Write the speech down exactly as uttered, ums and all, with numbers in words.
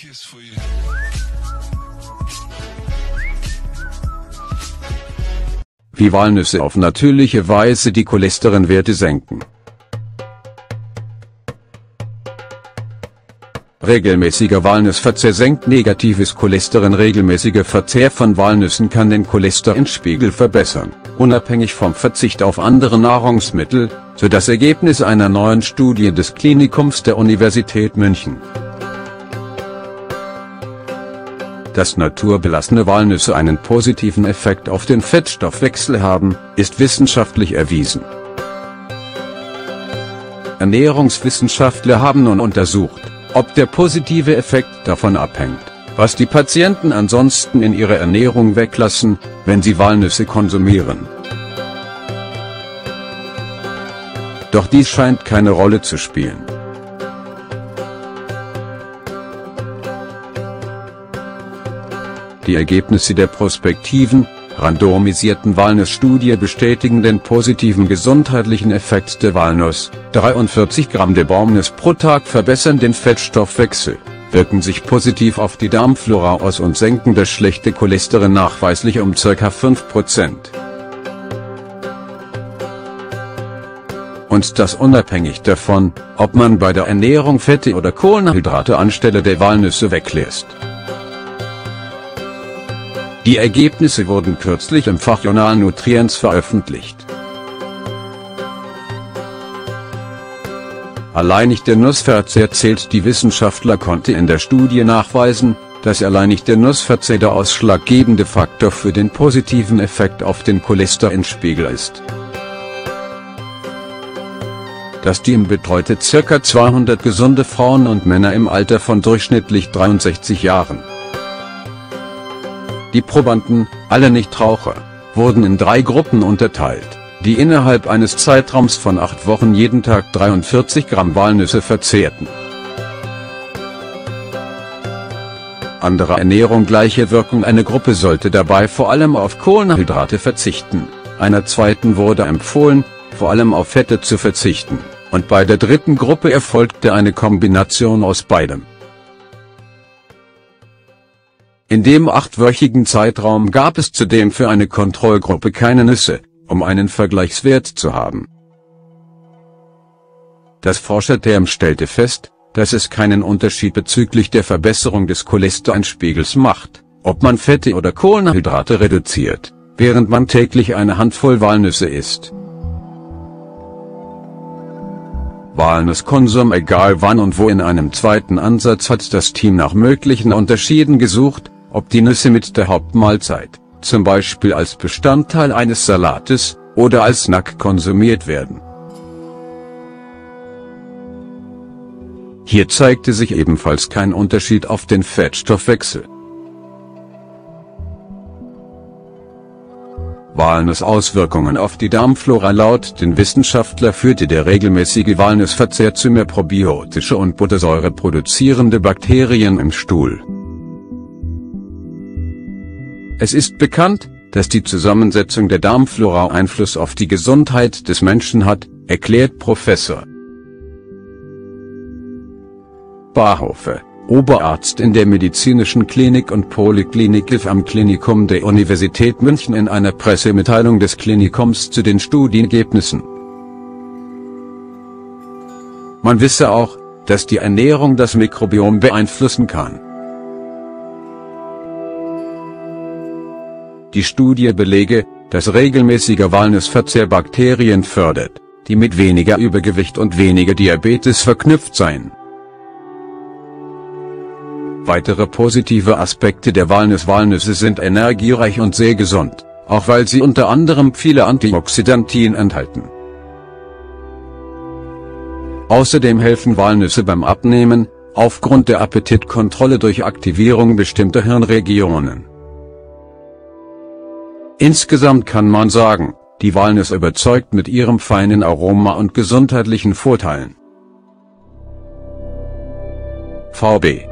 kiss for you. Wie Walnüsse auf natürliche Weise die Cholesterinwerte senken. Regelmäßiger Walnussverzehr senkt negatives Cholesterin. Regelmäßiger Verzehr von Walnüssen kann den Cholesterinspiegel verbessern, unabhängig vom Verzicht auf andere Nahrungsmittel, so das Ergebnis einer neuen Studie des Klinikums der Universität München. Dass naturbelassene Walnüsse einen positiven Effekt auf den Fettstoffwechsel haben, ist wissenschaftlich erwiesen. Ernährungswissenschaftler haben nun untersucht, ob der positive Effekt davon abhängt, was die Patienten ansonsten in ihrer Ernährung weglassen, wenn sie Walnüsse konsumieren. Doch dies scheint keine Rolle zu spielen. Die Ergebnisse der prospektiven, randomisierten Walnuss-Studie bestätigen den positiven gesundheitlichen Effekt der Walnuss. Dreiundvierzig Gramm der Baumnuss pro Tag verbessern den Fettstoffwechsel, wirken sich positiv auf die Darmflora aus und senken das schlechte Cholesterin nachweislich um ca. fünf Prozent. Und das unabhängig davon, ob man bei der Ernährung Fette oder Kohlenhydrate anstelle der Walnüsse weglässt. Die Ergebnisse wurden kürzlich im Fachjournal Nutrients veröffentlicht. Alleinig der Nussverzehr zählt. Die Wissenschaftler konnte in der Studie nachweisen, dass alleinig der Nussverzehr der ausschlaggebende Faktor für den positiven Effekt auf den Cholesterinspiegel ist. Das Team betreute ca. zweihundert gesunde Frauen und Männer im Alter von durchschnittlich dreiundsechzig Jahren. Die Probanden, alle Nichtraucher, wurden in drei Gruppen unterteilt, die innerhalb eines Zeitraums von acht Wochen jeden Tag dreiundvierzig Gramm Walnüsse verzehrten. Andere Ernährung gleiche Wirkung. Eine Gruppe sollte dabei vor allem auf Kohlenhydrate verzichten, einer zweiten wurde empfohlen, vor allem auf Fette zu verzichten, und bei der dritten Gruppe erfolgte eine Kombination aus beidem. In dem achtwöchigen Zeitraum gab es zudem für eine Kontrollgruppe keine Nüsse, um einen Vergleichswert zu haben. Das Forscherteam stellte fest, dass es keinen Unterschied bezüglich der Verbesserung des Cholesterinspiegels macht, ob man Fette oder Kohlenhydrate reduziert, während man täglich eine Handvoll Walnüsse isst. Walnusskonsum egal wann und wo. In einem zweiten Ansatz hat das Team nach möglichen Unterschieden gesucht, ob die Nüsse mit der Hauptmahlzeit, zum Beispiel als Bestandteil eines Salates, oder als Snack konsumiert werden. Hier zeigte sich ebenfalls kein Unterschied auf den Fettstoffwechsel. Walnussauswirkungen auf die Darmflora. Laut den Wissenschaftlern führte der regelmäßige Walnussverzehr zu mehr probiotische und Buttersäure produzierende Bakterien im Stuhl. Es ist bekannt, dass die Zusammensetzung der Darmflora Einfluss auf die Gesundheit des Menschen hat, erklärt Professor Parhofer, Oberarzt in der medizinischen Klinik und Polyklinik am Klinikum der Universität München, in einer Pressemitteilung des Klinikums zu den Studienergebnissen. Man wisse auch, dass die Ernährung das Mikrobiom beeinflussen kann. Die Studie belege, dass regelmäßiger Walnussverzehr Bakterien fördert, die mit weniger Übergewicht und weniger Diabetes verknüpft seien. Weitere positive Aspekte der Walnuss. Walnüsse sind energiereich und sehr gesund, auch weil sie unter anderem viele Antioxidantien enthalten. Außerdem helfen Walnüsse beim Abnehmen, aufgrund der Appetitkontrolle durch Aktivierung bestimmter Hirnregionen. Insgesamt kann man sagen, die Walnuss überzeugt mit ihrem feinen Aroma und gesundheitlichen Vorteilen. V B